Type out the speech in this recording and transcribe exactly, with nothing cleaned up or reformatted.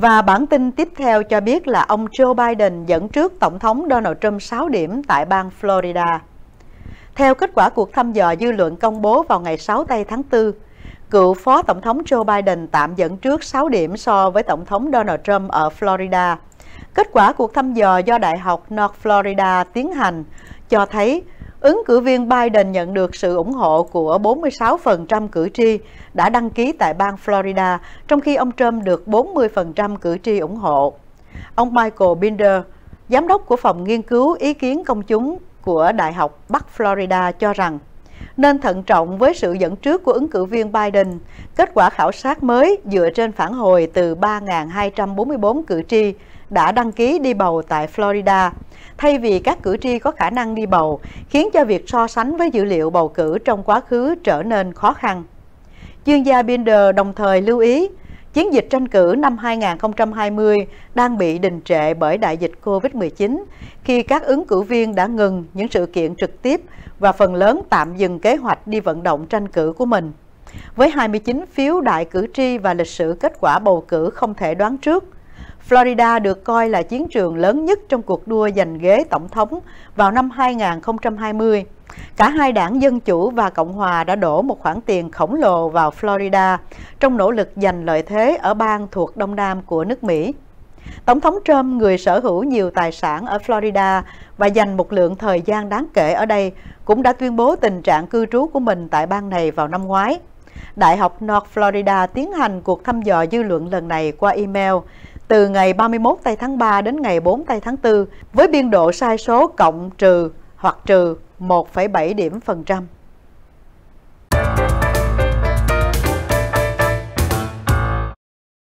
Và bản tin tiếp theo cho biết là ông Joe Biden dẫn trước Tổng thống Donald Trump sáu điểm tại bang Florida. Theo kết quả cuộc thăm dò dư luận công bố vào ngày sáu tây tháng tư, cựu Phó Tổng thống Joe Biden tạm dẫn trước sáu điểm so với Tổng thống Donald Trump ở Florida. Kết quả cuộc thăm dò do Đại học North Florida tiến hành cho thấy ứng cử viên Biden nhận được sự ủng hộ của bốn mươi sáu phần trăm cử tri đã đăng ký tại bang Florida, trong khi ông Trump được bốn mươi phần trăm cử tri ủng hộ. Ông Michael Binder, giám đốc của Phòng Nghiên cứu Ý kiến Công chúng của Đại học Bắc Florida cho rằng, nên thận trọng với sự dẫn trước của ứng cử viên Biden. Kết quả khảo sát mới dựa trên phản hồi từ ba nghìn hai trăm bốn mươi bốn cử tri đã đăng ký đi bầu tại Florida, thay vì các cử tri có khả năng đi bầu, khiến cho việc so sánh với dữ liệu bầu cử trong quá khứ trở nên khó khăn. Chuyên gia Binder đồng thời lưu ý, chiến dịch tranh cử năm hai nghìn không trăm hai mươi đang bị đình trệ bởi đại dịch Covid mười chín, khi các ứng cử viên đã ngừng những sự kiện trực tiếp và phần lớn tạm dừng kế hoạch đi vận động tranh cử của mình. Với hai mươi chín phiếu đại cử tri và lịch sử kết quả bầu cử không thể đoán trước, Florida được coi là chiến trường lớn nhất trong cuộc đua giành ghế tổng thống vào năm hai nghìn không trăm hai mươi. Cả hai đảng Dân Chủ và Cộng Hòa đã đổ một khoản tiền khổng lồ vào Florida trong nỗ lực giành lợi thế ở bang thuộc Đông Nam của nước Mỹ. Tổng thống Trump, người sở hữu nhiều tài sản ở Florida và dành một lượng thời gian đáng kể ở đây, cũng đã tuyên bố tình trạng cư trú của mình tại bang này vào năm ngoái. Đại học North Florida tiến hành cuộc thăm dò dư luận lần này qua email từ ngày ba mươi mốt tây tháng ba đến ngày bốn tây tháng tư với biên độ sai số cộng trừ hoặc trừ một phẩy bảy điểm phần trăm.